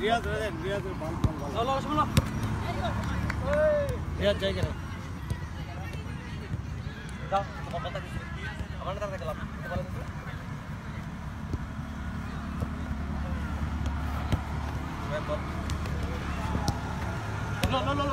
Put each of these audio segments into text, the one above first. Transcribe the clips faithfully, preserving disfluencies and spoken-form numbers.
Riyaz Riyaz Riyaz ball ball. Solo Solo. Riyaz jay kare. Da. Kapan tadi? Kapan tadi kelam? Kapan tadi? No, no, no,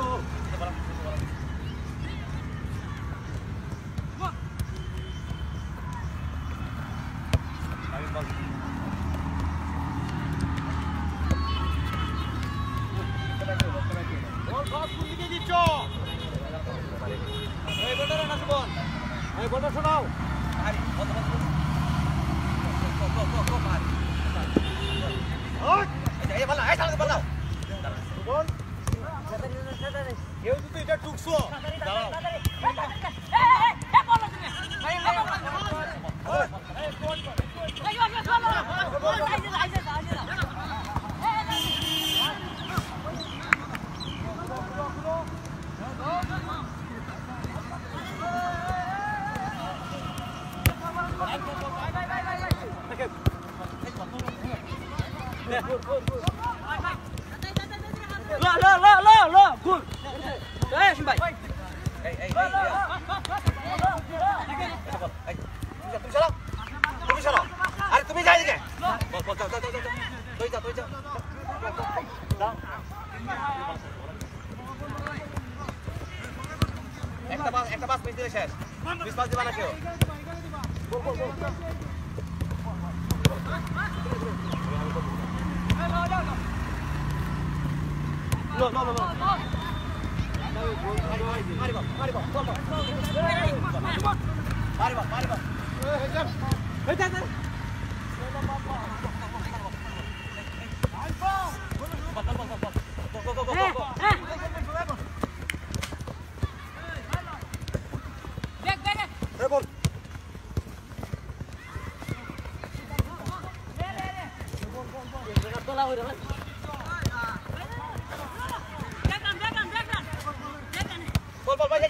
no.